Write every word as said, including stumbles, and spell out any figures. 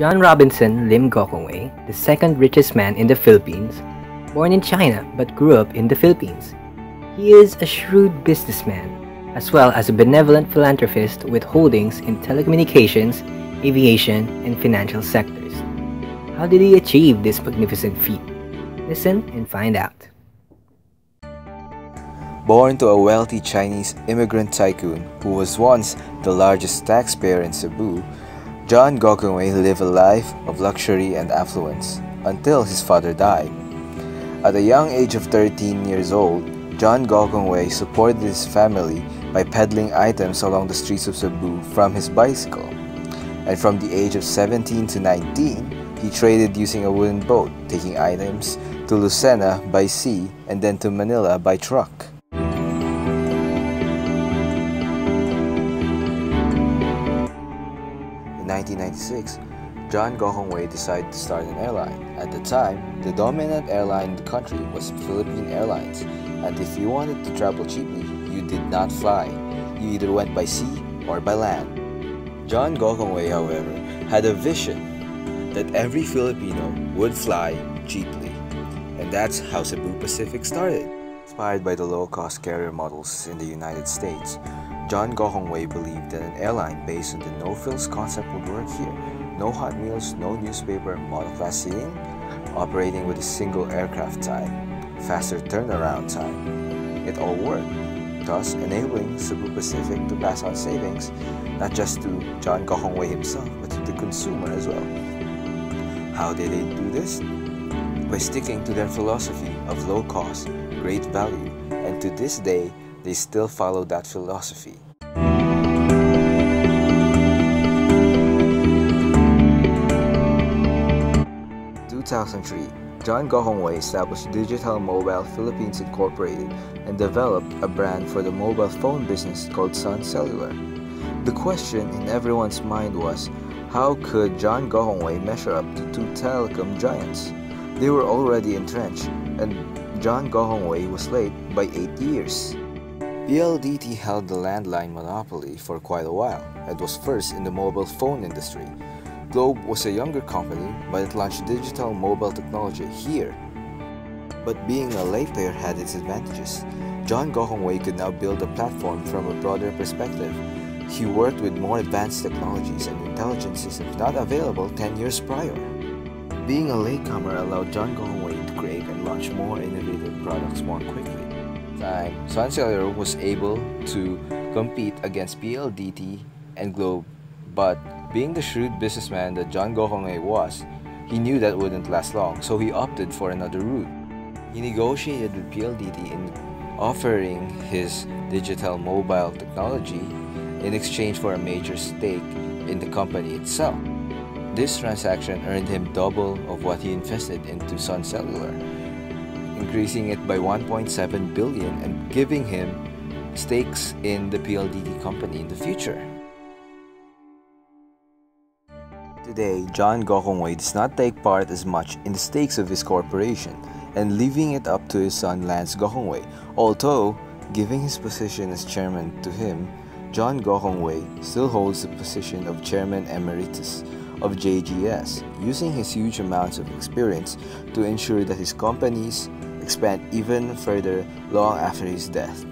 John Robinson Lim Gokongwei, the second richest man in the Philippines, born in China but grew up in the Philippines. He is a shrewd businessman, as well as a benevolent philanthropist with holdings in telecommunications, aviation, and financial sectors. How did he achieve this magnificent feat? Listen and find out. Born to a wealthy Chinese immigrant tycoon who was once the largest taxpayer in Cebu, John Gokongwei lived a life of luxury and affluence until his father died. At a young age of thirteen years old, John Gokongwei supported his family by peddling items along the streets of Cebu from his bicycle. And from the age of seventeen to nineteen, he traded using a wooden boat, taking items to Lucena by sea and then to Manila by truck. In nineteen ninety-six, John Gokongwei decided to start an airline. At the time, the dominant airline in the country was Philippine Airlines, and if you wanted to travel cheaply, you did not fly. You either went by sea or by land. John Gokongwei, however, had a vision that every Filipino would fly cheaply, and that's how Cebu Pacific started. Inspired by the low-cost carrier models in the United States, John Gokongwei believed that an airline based on the no-frills concept would work here. No hot meals, no newspaper, model class seating, operating with a single aircraft type, faster turnaround time. It all worked, thus enabling Cebu Pacific to pass on savings, not just to John Gokongwei himself, but to the consumer as well. How did they do this? By sticking to their philosophy of low cost, great value, and to this day, they still follow that philosophy. In two thousand three, John Gokongwei established Digital Mobile Philippines Incorporated and developed a brand for the mobile phone business called Sun Cellular. The question in everyone's mind was, how could John Gokongwei measure up to two telecom giants? They were already entrenched, and John Gokongwei was late by eight years. P L D T held the landline monopoly for quite a while and was first in the mobile phone industry. Globe was a younger company, but it launched digital mobile technology here. But being a late player had its advantages. John Gokongwei could now build a platform from a broader perspective. He worked with more advanced technologies and intelligent systems not available ten years prior. Being a latecomer allowed John Gokongwei to create and launch more innovative products more quickly. Time, Sun Cellular was able to compete against P L D T and Globe, but being the shrewd businessman that John Gokongwei was, he knew that wouldn't last long, so he opted for another route. He negotiated with P L D T in offering his digital mobile technology in exchange for a major stake in the company itself. This transaction earned him double of what he invested into Sun Cellular, increasing it by one point seven billion and giving him stakes in the P L D T company in the future. Today, John Gokongwei does not take part as much in the stakes of his corporation and leaving it up to his son Lance Gokongwei, although giving his position as chairman to him, John Gokongwei still holds the position of Chairman Emeritus of J G S, using his huge amounts of experience to ensure that his companies expand even further long after his death.